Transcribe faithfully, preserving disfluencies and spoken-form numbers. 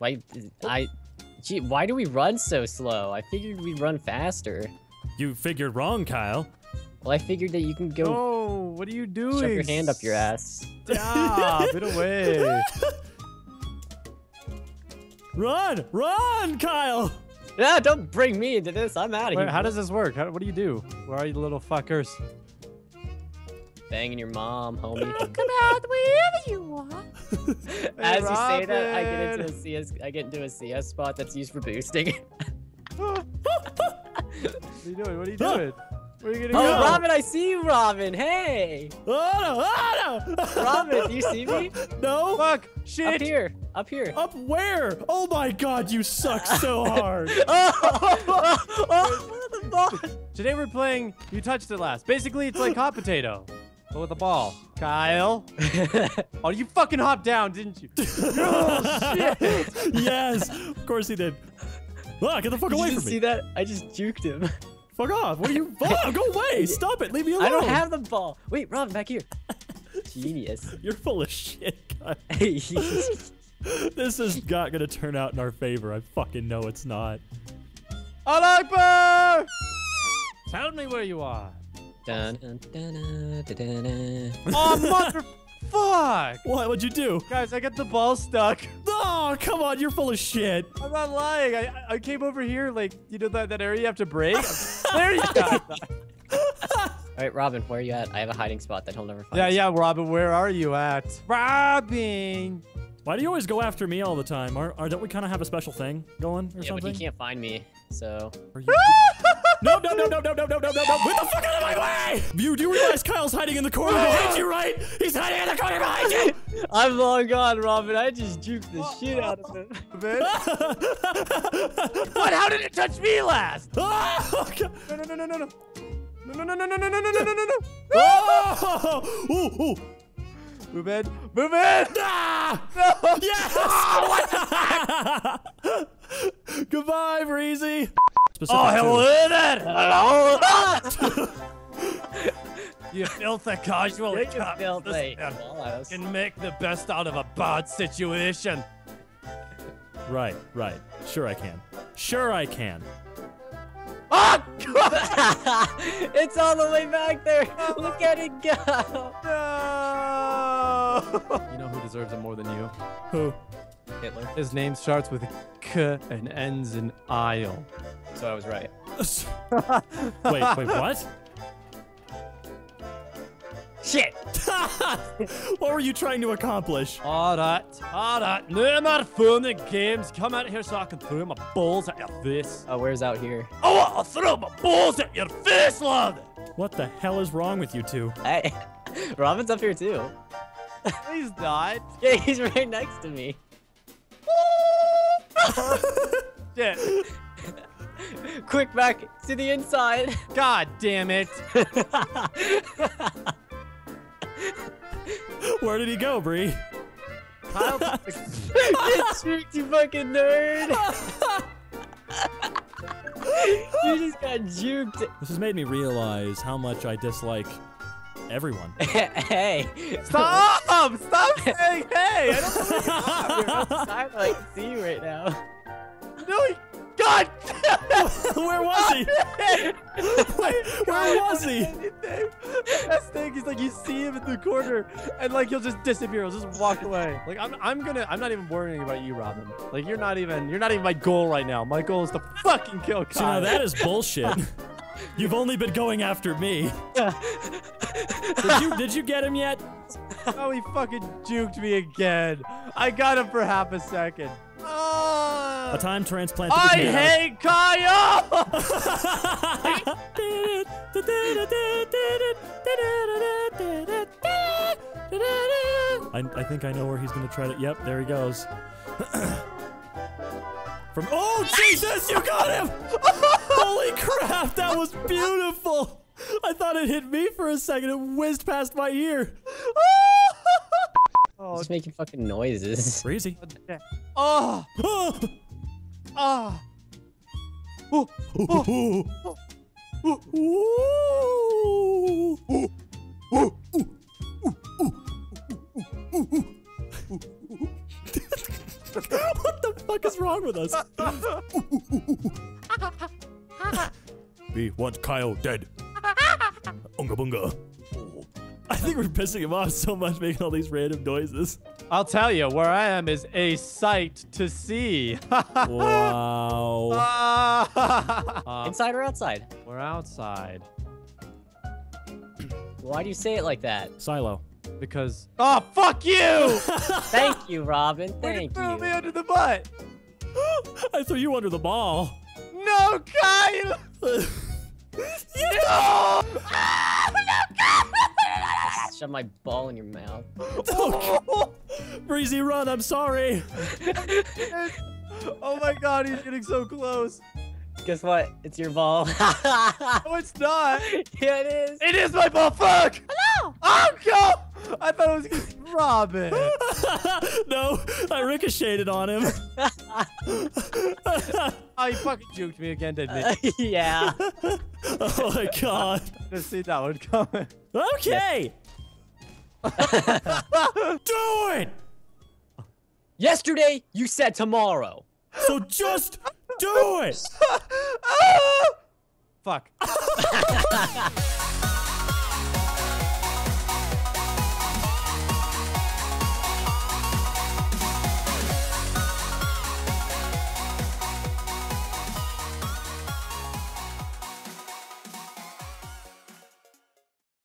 Why, I, gee, why do we run so slow? I figured we'd run faster. You figured wrong, Kyle. Well, I figured that you can go. Oh, what are you doing? Shove your hand up your ass. Stop! Get away! Run! Run, Kyle! Yeah, don't bring me into this. I'm out of here. How does this work? How, what do you do? Where are you little fuckers? Banging your mom, homie. Come out wherever you want. Hey, as Robin. You say that, I get into a C S. I get into a C S spot that's used for boosting. What are you doing? What are you doing? Where are you gonna oh, go? Robin! I see you, Robin. Hey. Oh no! Oh no! Robin, do you see me? No. Fuck. Shit. Up here. Up here. Up where? Oh my God! You suck so hard. Oh, oh, oh, oh, what the fuck? Today we're playing. You touched it last. Basically, it's like hot potato. But with a ball. Kyle. Oh, you fucking hopped down, didn't you? Oh, shit. Yes. Of course he did. Look, get the fuck did away you from me. See that? I just juked him. Fuck off. What are you? Fuck, go away. Stop it. Leave me alone. I don't have the ball. Wait, Robin, back here. Genius. You're full of shit, Kyle. This is not going to turn out in our favor. I fucking know it's not. Alakbar! Tell me where you are. Dun, dun, dun, dun, dun, dun. Oh, mother fuck! What? What'd you do? Guys, I got the ball stuck. Oh, come on. You're full of shit. I'm not lying. I, I came over here, like, you know that, that area you have to break? There you go. All right, Robin, where are you at? I have a hiding spot that he'll never find. Yeah, yeah, Robin, where are you at? Robin! Why do you always go after me all the time? Are, are, don't we kind of have a special thing going or yeah, something? Yeah, but he can't find me, so... Are you... No, no, no, no, no, no, no, no, no, no. Get the fuck out of my way! You do realize Kyle's hiding in the corner behind you, right? He's hiding in the corner behind you! I'm long gone, Robin. I just juked the shit out of him. What? How did it touch me last? Oh, God. No, no, no, no, no, no. No, no, no, no, no, no, no, no, no, no. Oh! Ooh, ooh. Move in. Move in! Ah! No! Yes! Oh, what the heck? Goodbye, Breezy. Oh, hello there! Hello! You filthy casual. You filthy. Can make the best out of a bad situation. Right, right. Sure I can. Sure I can. Oh! It's all the way back there. Look at it go. No! You know who deserves it more than you? Who? Hitler. His name starts with K and ends in aisle. So I was right. Wait, wait, what? Shit! What were you trying to accomplish? All right, all right. No more fun and games. Come out here so I can throw my balls at your face. Oh, where's out here? Oh, I'll throw my balls at your face, love! What the hell is wrong with you two? Hey, Robin's up here too. He's not. Yeah, he's right next to me. Shit. Quick back to the inside. God damn it. Where did he go, Bree? Kyle get tricked, you fucking nerd. You just got juked. This has made me realize how much I dislike everyone. Hey! Stop! Stop saying hey! I don't really stop. You're outside, like, see you right now. No, he... God! Where was he? Wait, where was he? That's the thing. He's like, you see him in the corner, and like he'll just disappear. He'll just walk away. Like I'm, I'm gonna, I'm not even worrying about you, Robin. Like you're not even, you're not even my goal right now. My goal is to fucking kill Kyle. So now that is bullshit. You've only been going after me. Did you, did you get him yet? Oh, he fucking juked me again. I got him for half a second. Uh, a time transplant. I hate Kyle! I, I think I know where he's gonna try to. Yep, there he goes. From oh Jesus, you got him! Holy crap, that was beautiful! I thought it hit me for a second. It whizzed past my ear. Oh, just making fucking noises. Breezy. Oh. Oh. Oh. Oh. Oh. Oh. Oh. What the fuck? fuck is wrong with us? We want Kyle dead. Unga bunga. I think we're pissing him off so much making all these random noises. I'll tell you, where I am is a sight to see. Wow. Uh, Inside or outside? We're outside. Why do you say it like that? Silo. Because... Oh, fuck you! Thank you, Robin. Thank you. You threw me under the butt. I threw you under the ball. No, Kyle! You no! Oh, no, Kyle! Shove my ball in your mouth. Oh, Breezy, run. I'm sorry. Oh, my God. He's getting so close. Guess what? It's your ball. No, it's not. Yeah, it is. It is my ball. Fuck. Hello. Oh, God. I thought I was going to rob it. No, I ricocheted on him. Oh, he fucking juked me again, didn't he? Uh, yeah. Oh, my God. Let's see that one coming. Okay. Do it. Yesterday, you said tomorrow. So just... do it!